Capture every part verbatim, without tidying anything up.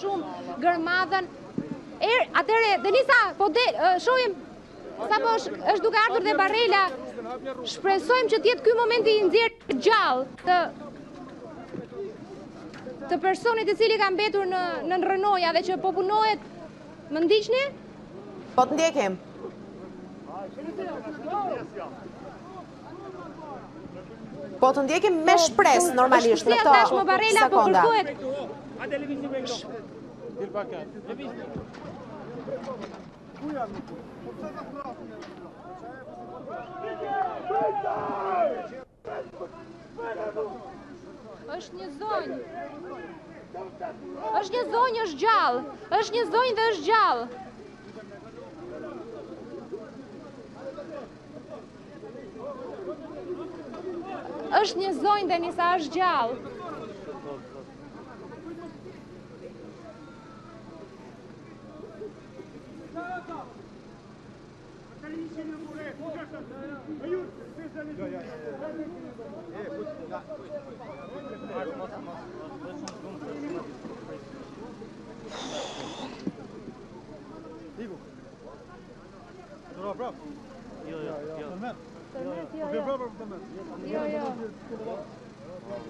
shumë gërmadhen. Er, atëre, Denisa, po de, uh, shohim sapo është, është duke ardhur dhe Barela. Shpresojmë që të jetë ky momenti i nxjerr gjallë të të personit i cili ka mbetur në në rrënoja dhe që po punohet. Më ndiqni? Po të ndjekim. Po të ndjekim me shpresë normalisht në këto sekonda. Është një zonjë. Është një zonjë, është gjallë. Është një zonjë dhe është gjallë. Është një zonjë dhe nisa është gjallë.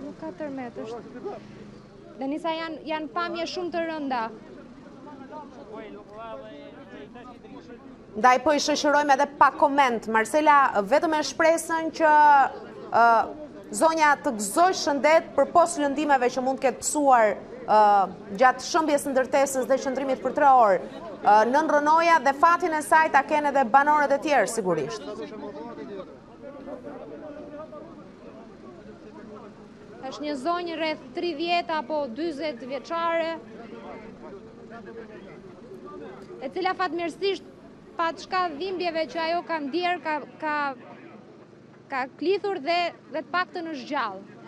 Nuk ka tërmet është. Dhe nisa janë, janë pamje shumë të rënda. Ndaj po i shëshërojmë edhe pa koment. Marcela, vetëm e shpresën që uh, zonja të gëzoj shëndet përpos lëndimeve që mund këtë pësuar uh, gjatë shëmbjes ndërtesës dhe qëndrimit për tre orë. Uh, nën Rënoja dhe fatin e saj ta kenë edhe banorët e tjerë sigurisht. Është një zonjë rreth tridhjetë apo dyzet vjeçare, e cila fatmirësisht pat shka dhimbjeve që ajo ka ndjerë, ka, ka, ka klithur dhe, dhe të paktën është gjallë.